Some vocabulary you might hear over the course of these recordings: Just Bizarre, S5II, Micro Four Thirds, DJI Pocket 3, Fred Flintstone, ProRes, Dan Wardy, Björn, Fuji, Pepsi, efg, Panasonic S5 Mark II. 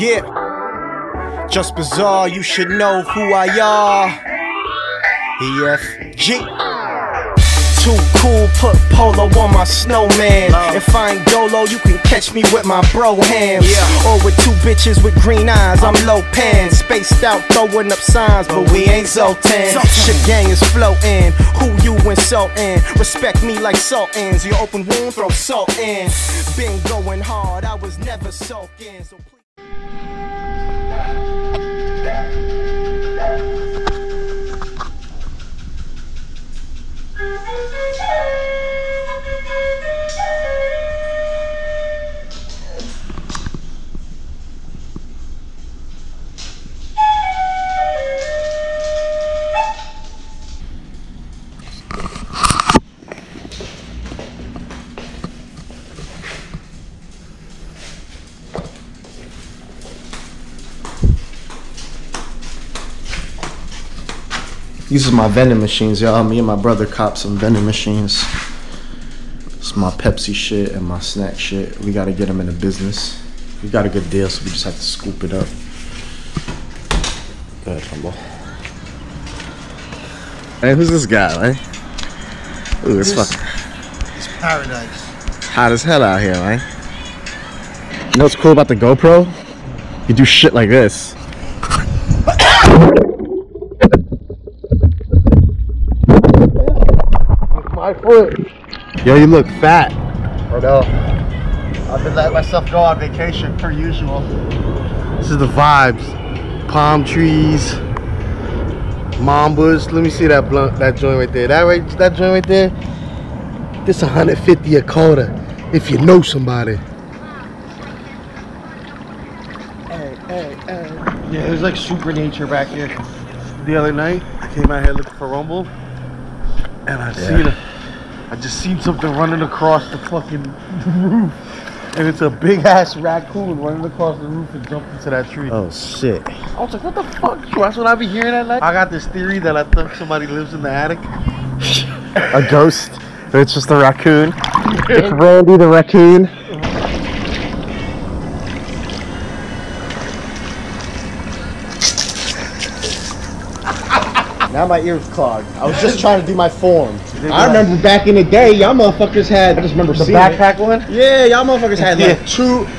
Yeah, just bizarre, you should know who I are. EFG. Too cool, put polo on my snowman. If I ain't dolo, you can catch me with my bro hands, yeah. Or with two bitches with green eyes, I'm low pan, spaced out, throwing up signs, but we ain't Zoltan. Shit gang is floating, who you insulting? Respect me like sultans, you open wound, throw salt in. Been going hard, I was never sulking, so please. These are my vending machines, y'all. Me and my brother copped some vending machines. It's my Pepsi shit and my snack shit. We gotta get them in the business. We got a good deal, so we just have to scoop it up. Go ahead, Humble. Hey, who's this guy, right? Ooh, it's fucking. It's paradise. Hot as hell out here, right? You know what's cool about the GoPro? You do shit like this. My foot. Yo, you look fat. I know. I've been letting myself go on vacation per usual. This is the vibes. Palm trees, mambas. Let me see that blunt, that joint right there. That joint right there. This 150 a quarter. If you know somebody. Hey. Yeah, it was like super nature back here. The other night, I came out here looking for Rumble, and I just seen something running across the fucking roof, and it's a big ass raccoon running across the roof and jumped into that tree. Oh shit! I was like, what the fuck? That's what I be hearing at night. I got this theory that I think somebody lives in the attic. A ghost? But it's just a raccoon. It's Randy the raccoon. Now my ear's clogged. I was just trying to do my form. I remember back in the day, y'all motherfuckers had. I just remember the backpack one. Yeah, y'all motherfuckers had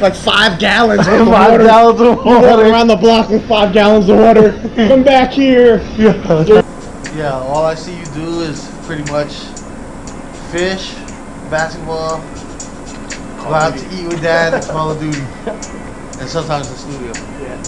like five gallons of water. 5 gallons of water. You walk around the block with 5 gallons of water. Come back here. Yeah, all I see you do is pretty much fish, basketball, go out to eat with dad, and Call of Duty, and sometimes the studio. Yeah.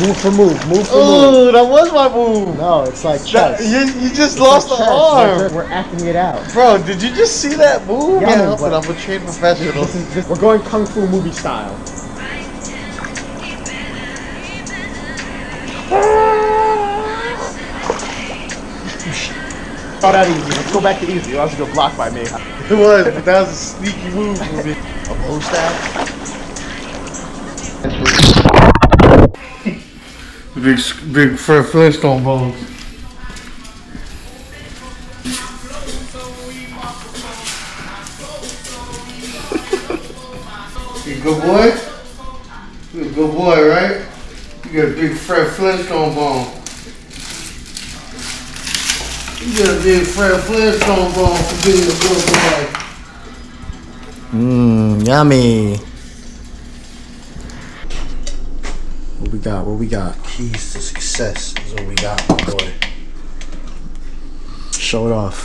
Move for move, move for move. Ooh, that was my move. No, it's like chess. You just lost the arm. We're acting it out. Bro, did you just see that move? Yeah, no, but I'm a trained professional. We're going kung fu movie style. Oh, that easy. Let's go back to easy. That was a good block by me. It was, but that was a sneaky move for me. A bow style. Big Fred Flintstone bones. You good boy? You a good boy, right? You got a big Fred Flintstone bone. You got a big Fred Flintstone bone for being a good boy. Mmm, yummy. What we got? Keys to success is what we got, my boy. Show it off.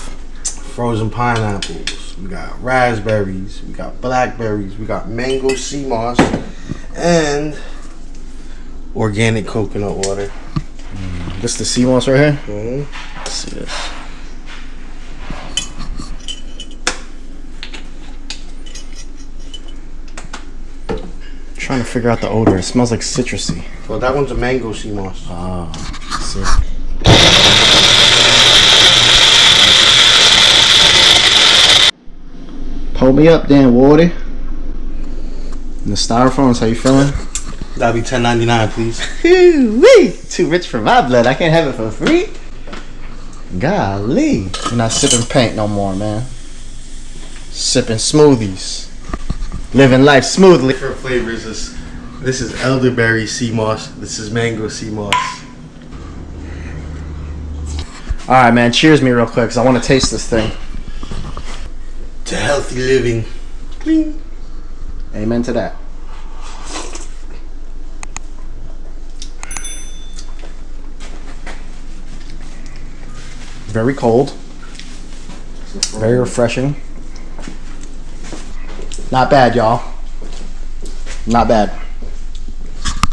Frozen pineapples. We got raspberries. We got blackberries. We got mango sea moss. And organic coconut water. This the sea moss right here? Mm-hmm. Let's see this. Trying to figure out the odor. It smells like citrusy. Well, that one's a mango sea moss. Ah, see. Pull me up, Dan Wardy. And the styrofoam's how you feeling? That'll be $10.99, please. Too rich for my blood. I can't have it for free. Golly. You're not sipping paint no more, man. sipping smoothies, living life smoothly. Different flavors. This is elderberry sea moss. This is mango sea moss. All right, man. Cheers me real quick, cause I want to taste this thing. To healthy living. Clean. Amen to that. Very cold. Very refreshing. Not bad, y'all. Not bad.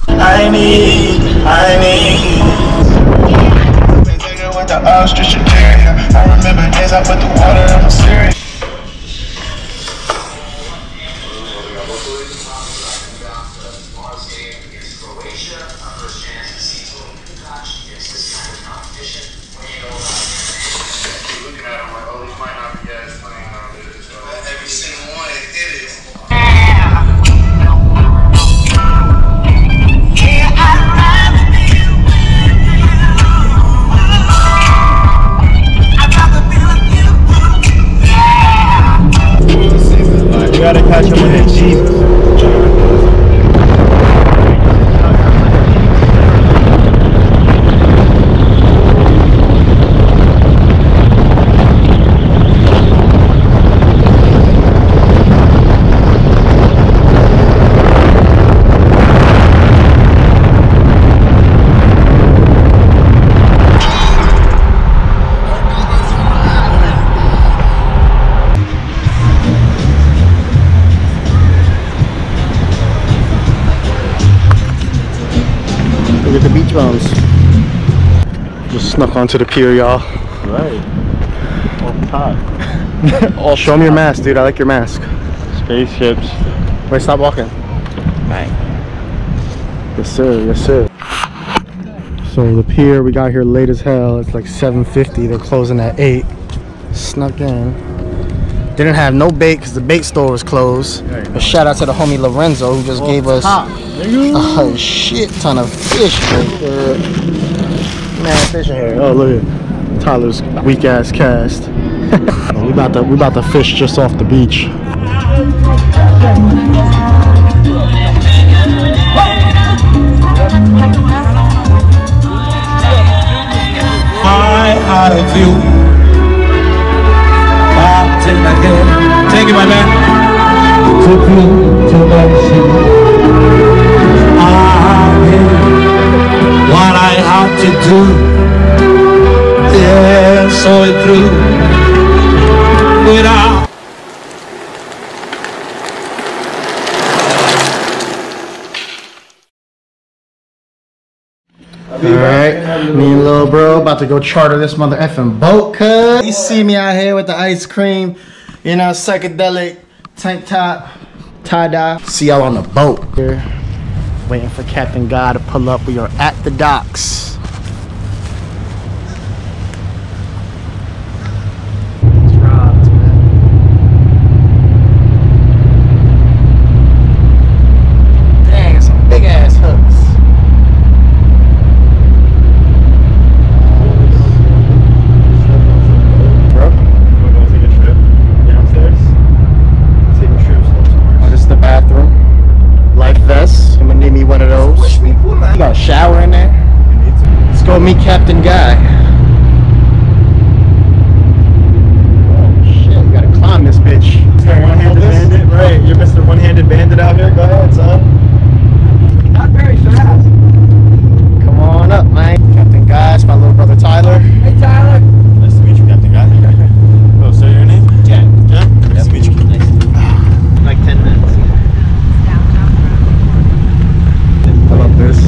I remember days I put the water on the steering. Look at the beach bombs. Just snuck onto the pier, y'all. Right. All top. All show them your mask, dude. I like your mask. Spaceships. Wait, stop walking. Right. Yes, sir. Yes, sir. So the pier, we got here late as hell. It's like 7:50. They're closing at 8. Snuck in. Didn't have no bait because the bait store was closed. But shout out to the homie Lorenzo who just gave us a shit ton of fish. Man, fish in here. Oh, look at Tyler's weak ass cast. Oh, we about to fish just off the beach. High out of view. Thank you, my man. Took me to the sea. I knew what I had to do. Yeah, saw it through. Without. All right, me and little bro about to go charter this mother effing boat, cuz. You see me out here with the ice cream. You know, psychedelic, tank top, tie-dye. See y'all on the boat. We're waiting for Captain Guy to pull up. We are at the docks. It's robbed, man. Dang, some big-ass hooks. Bro? Got a shower in there. Let's go meet Captain Guy. Oh shit, we gotta climb this bitch. Mr. One-handed Bandit, right? You're Mr. One-handed Bandit out here. Go ahead, son. Not very fast. Come on up, man. Captain Guy, it's my little brother Tyler. Hey, Tyler. Nice to meet you, Captain Guy. Oh, so your name? Jack. Jack. Nice to meet you. Nice. Like 10 minutes. Pull up this.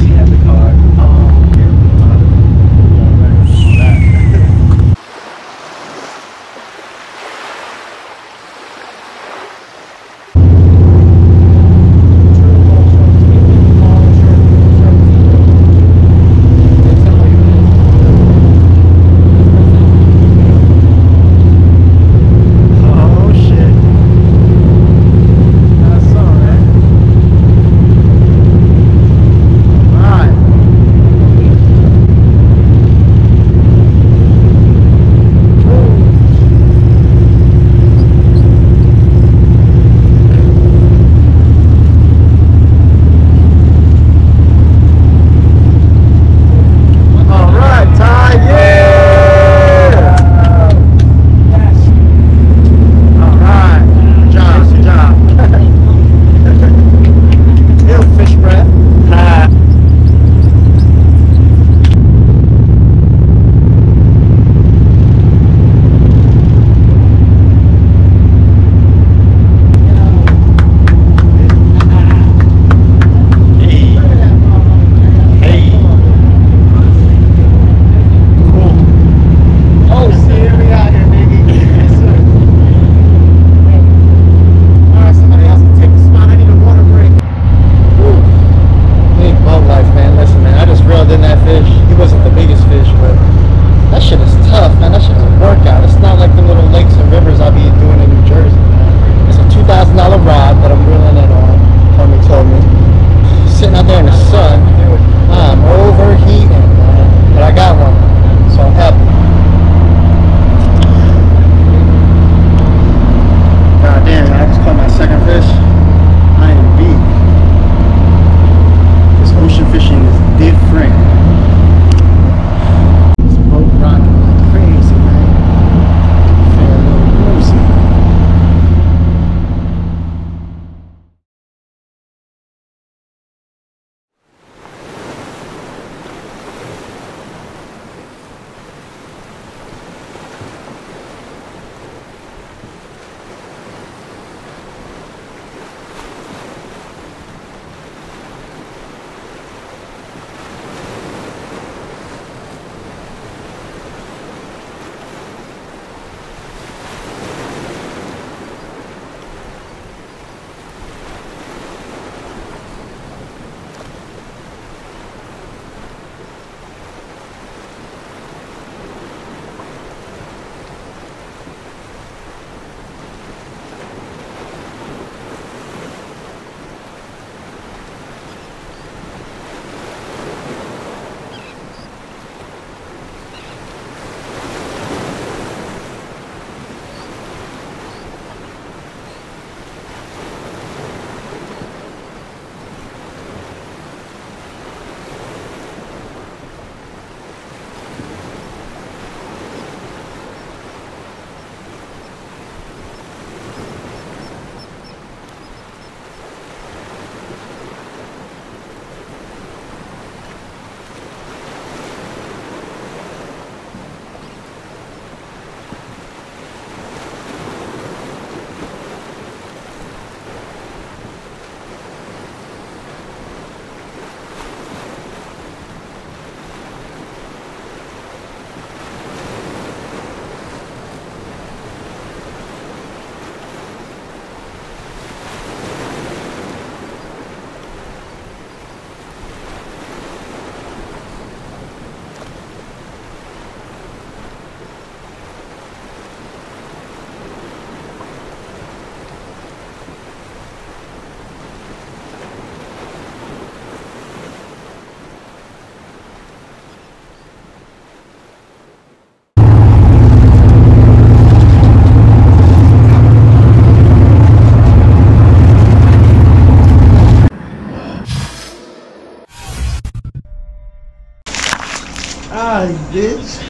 Ah, this.